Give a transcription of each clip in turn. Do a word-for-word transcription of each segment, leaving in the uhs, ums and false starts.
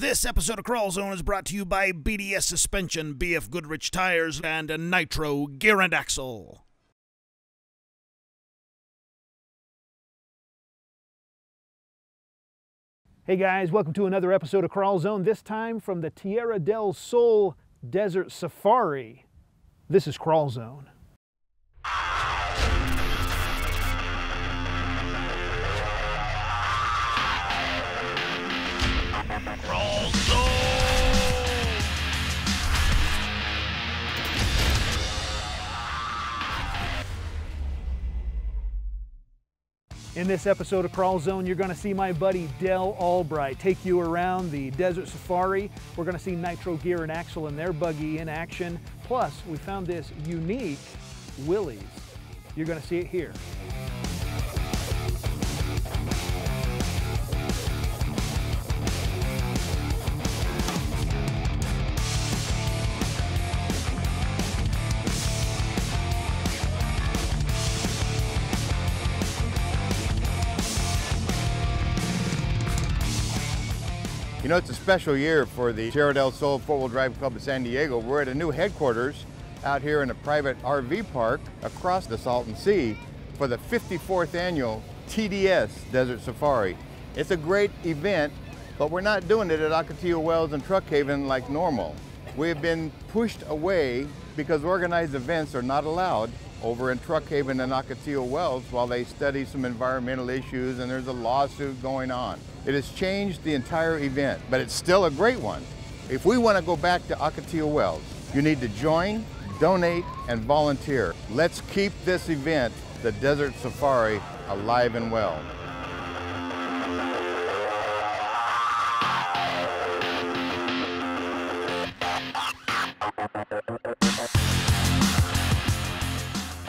This episode of KrawlZone is brought to you by B D S Suspension, B F Goodrich Tires, and Nitro Gear and Axle. Hey guys, welcome to another episode of KrawlZone, this time from the Tierra Del Sol Desert Safari. This is KrawlZone. In this episode of KrawlZone, you're going to see my buddy Del Albright take you around the Desert Safari. We're going to see Nitro Gear and Axle and their buggy in action. Plus, we found this unique Willys. You're going to see it here. You know, it's a special year for the Tierra del Sol four wheel drive Club of San Diego. We're at a new headquarters out here in a private R V park across the Salton Sea for the fifty-fourth annual T D S Desert Safari. It's a great event, but we're not doing it at Ocotillo Wells and Truck Haven like normal. We have been pushed away because organized events are not allowed over in Truck Haven and Ocotillo Wells while they study some environmental issues, and there's a lawsuit going on. It has changed the entire event, but it's still a great one. If we want to go back to Ocotillo Wells, you need to join, donate, and volunteer. Let's keep this event, the Desert Safari, alive and well.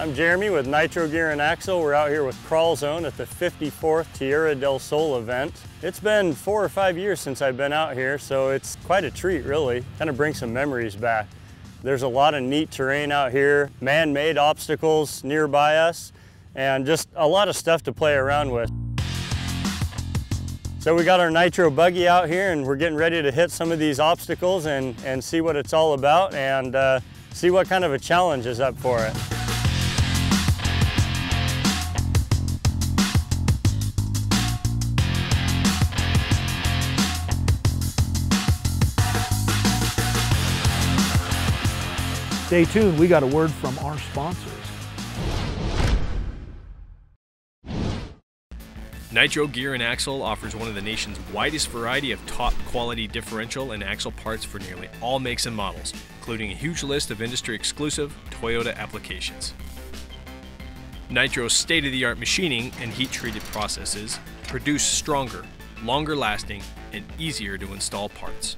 I'm Jeremy with Nitro Gear and Axle. We're out here with KrawlZone at the fifty-fourth Tierra del Sol event. It's been four or five years since I've been out here, so it's quite a treat, really. Kind of brings some memories back. There's a lot of neat terrain out here, man-made obstacles nearby us, and just a lot of stuff to play around with. So we got our Nitro buggy out here, and we're getting ready to hit some of these obstacles and, and see what it's all about, and uh, see what kind of a challenge is up for it. Stay tuned, we got a word from our sponsors. Nitro Gear and Axle offers one of the nation's widest variety of top quality differential and axle parts for nearly all makes and models, including a huge list of industry exclusive Toyota applications. Nitro's state-of-the-art machining and heat-treated processes produce stronger, longer lasting, and easier to install parts.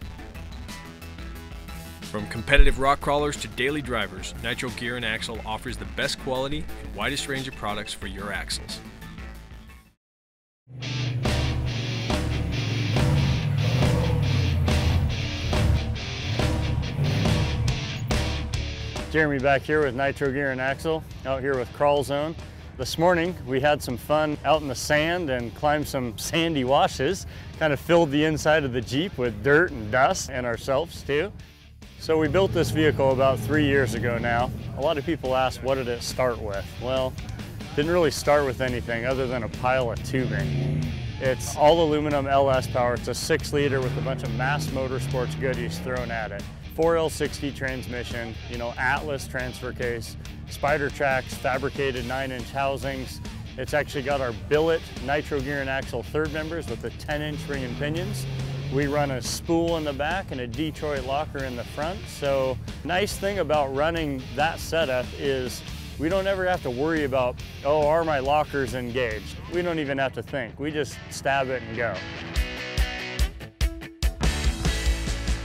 From competitive rock crawlers to daily drivers, Nitro Gear and Axle offers the best quality and widest range of products for your axles. Jeremy back here with Nitro Gear and Axle, out here with KrawlZone. This morning we had some fun out in the sand and climbed some sandy washes, kind of filled the inside of the Jeep with dirt and dust, and ourselves too. So we built this vehicle about three years ago now. A lot of people ask, what did it start with? Well, it didn't really start with anything other than a pile of tubing. It's all aluminum L S power. It's a six liter with a bunch of mass motorsports goodies thrown at it. four L sixty transmission, you know, Atlas transfer case, spider tracks, fabricated nine inch housings. It's actually got our billet Nitro Gear and Axle third members with the ten inch ring and pinions. We run a spool in the back and a Detroit locker in the front. So nice thing about running that setup is we don't ever have to worry about, oh, are my lockers engaged? We don't even have to think. We just stab it and go.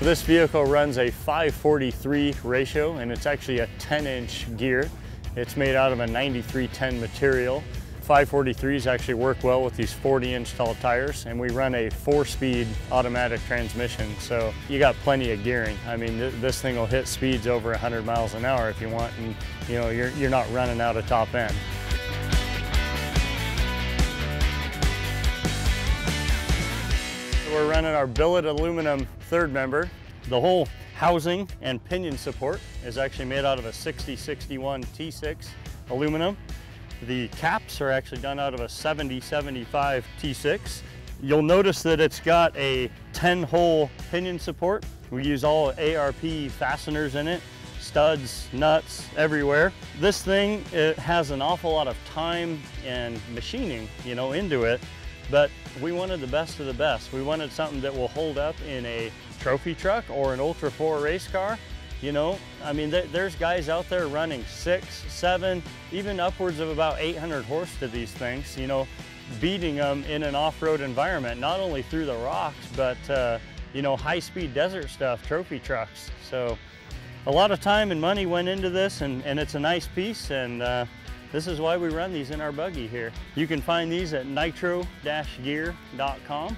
This vehicle runs a five forty-three ratio, and it's actually a ten inch gear. It's made out of a ninety-three ten material. five forty-threes actually work well with these forty inch tall tires, and we run a four speed automatic transmission, so you got plenty of gearing. I mean, th this thing will hit speeds over one hundred miles an hour if you want, and you know, you're, you're not running out of top end. We're running our billet aluminum third member. The whole housing and pinion support is actually made out of a sixty sixty-one T six aluminum. The caps are actually done out of a seventy seventy-five T six. You'll notice that it's got a ten hole pinion support. We use all A R P fasteners in it, studs, nuts, everywhere. This thing, it has an awful lot of time and machining, you know, into it, but we wanted the best of the best. We wanted something that will hold up in a trophy truck or an Ultra four race car. You know, I mean, th there's guys out there running six, seven, even upwards of about eight hundred horse to these things, you know, beating them in an off-road environment, not only through the rocks, but, uh, you know, high-speed desert stuff, trophy trucks. So a lot of time and money went into this, and, and it's a nice piece, and uh, this is why we run these in our buggy here. You can find these at nitro gear dot com.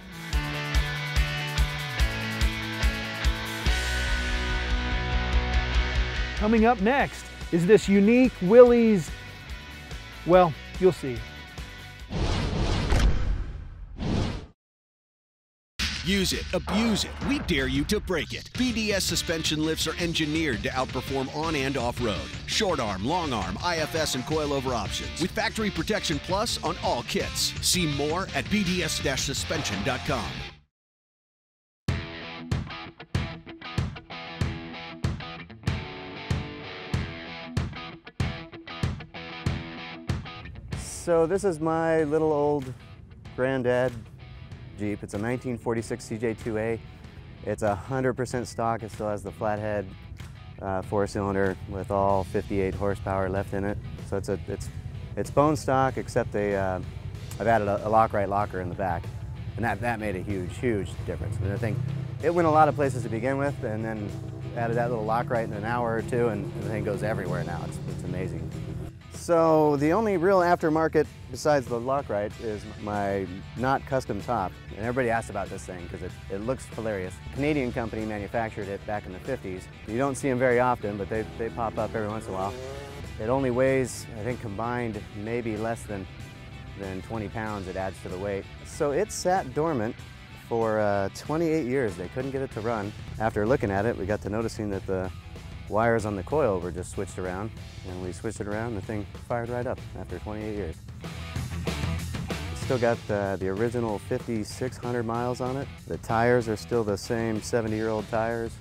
Coming up next is this unique Willys. Well, you'll see. Use it, abuse it, we dare you to break it. B D S suspension lifts are engineered to outperform on and off road. Short arm, long arm, I F S, and coilover options. With factory protection plus on all kits. See more at b d s dash suspension dot com. So this is my little old granddad Jeep. It's a nineteen forty-six C J two A. It's one hundred percent stock. It still has the flathead uh, four-cylinder with all fifty-eight horsepower left in it. So it's a, it's it's bone stock, except a, uh, I've added a, a Lock-Right locker in the back, and that that made a huge, huge difference. I mean, I think it went a lot of places to begin with, and then added that little Lock-Right in an hour or two, and the thing goes everywhere now. It's it's amazing. So the only real aftermarket besides the Lock-Right is my not custom top. And everybody asks about this thing because it, it looks hilarious. A Canadian company manufactured it back in the fifties. You don't see them very often, but they, they pop up every once in a while. It only weighs, I think combined, maybe less than, than twenty pounds it adds to the weight. So it sat dormant for uh, twenty-eight years. They couldn't get it to run. After looking at it, we got to noticing that the wires on the coil were just switched around, and we switched it around and the thing fired right up after twenty-eight years. Still got the, the original fifty-six hundred miles on it. The tires are still the same seventy year old tires.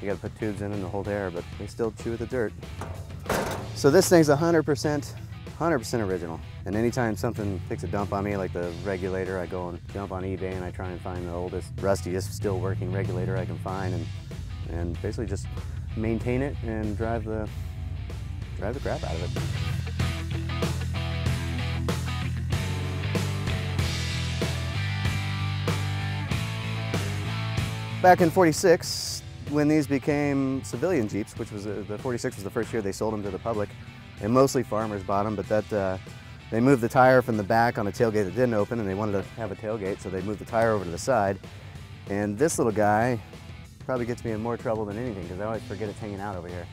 You gotta put tubes in them to hold air, but they still chew the dirt. So this thing's one hundred percent original, and anytime something takes a dump on me, like the regulator, I go and dump on eBay and I try and find the oldest, rustiest, still working regulator I can find, and, and basically just maintain it and drive the drive the crap out of it. Back in forty-six, when these became civilian Jeeps, which was uh, the forty-six was the first year they sold them to the public, and mostly farmers bought them, but that uh, they moved the tire from the back on a tailgate that didn't open, and they wanted to have a tailgate, so they moved the tire over to the side. And this little guy probably gets me in more trouble than anything because I always forget it's hanging out over here.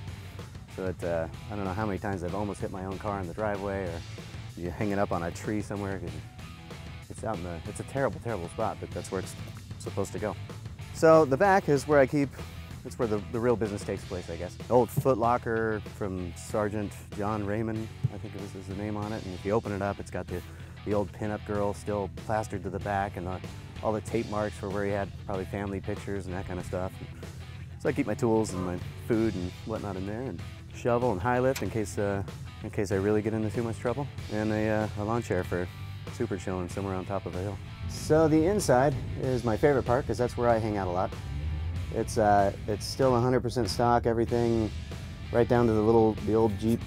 So that, uh, I don't know how many times I've almost hit my own car in the driveway, or you hang it up on a tree somewhere. It's out in the, it's a terrible, terrible spot, but that's where it's supposed to go. So the back is where I keep, that's where the, the real business takes place, I guess. Old Foot Locker from Sergeant John Raymond, I think it was, was the name on it. And if you open it up, it's got the, the old pinup girl still plastered to the back, and the all the tape marks for where he had probably family pictures and that kind of stuff. So I keep my tools and my food and whatnot in there, and shovel and high lift in case uh, in case I really get into too much trouble, and a, uh, a lawn chair for super chilling somewhere on top of a hill. So the inside is my favorite part because that's where I hang out a lot. It's uh, it's still one hundred percent stock, everything right down to the little the old Jeep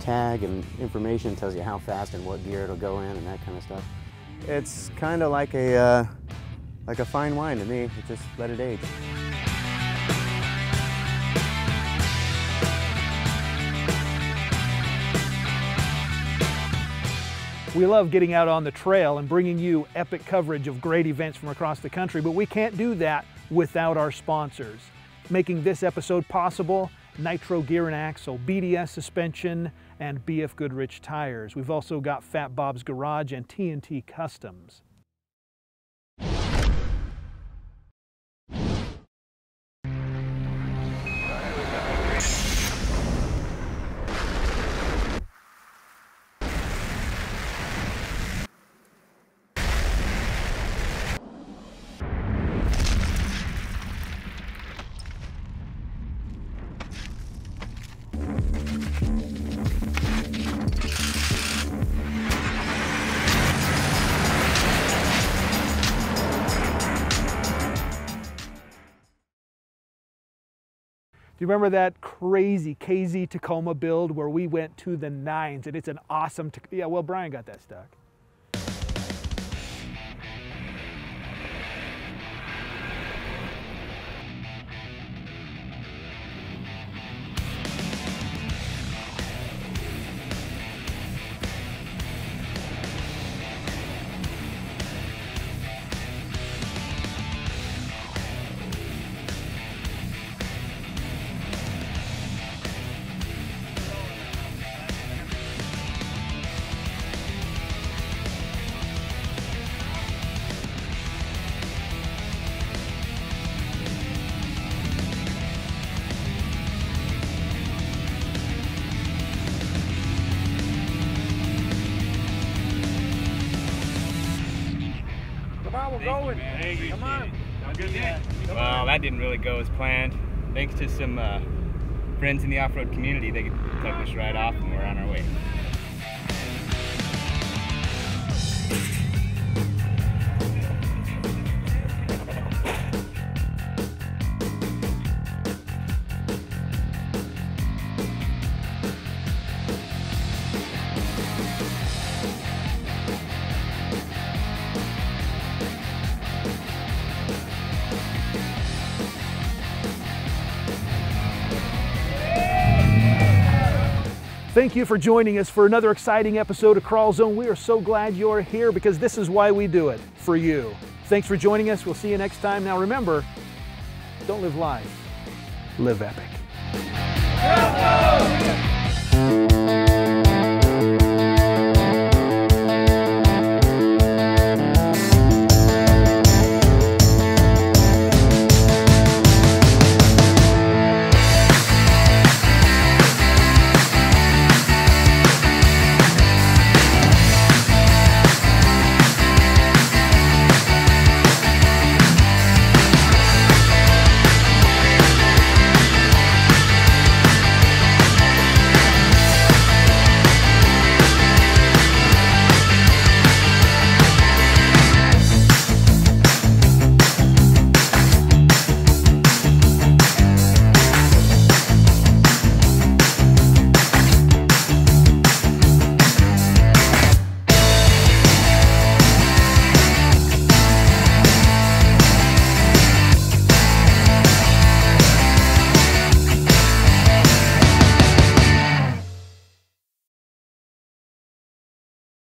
tag and information tells you how fast and what gear it'll go in and that kind of stuff. It's kind of like a uh, like a fine wine to me. Just let it age. We love getting out on the trail and bringing you epic coverage of great events from across the country, but we can't do that without our sponsors. Making this episode possible, Nitro Gear and Axle, B D S Suspension, and B F Goodrich tires. We've also got Fat Bob's Garage and T N T Customs. Do you remember that crazy K Z Tacoma build where we went to the nines and it's an awesome, yeah, well, Brian got that stuck. Didn't really go as planned. Thanks to some uh, friends in the off-road community, they took us right off and we're on our way. Thank you for joining us for another exciting episode of KrawlZone. We are so glad you're here because this is why we do it, for you. Thanks for joining us. We'll see you next time. Now remember, don't live life, live epic.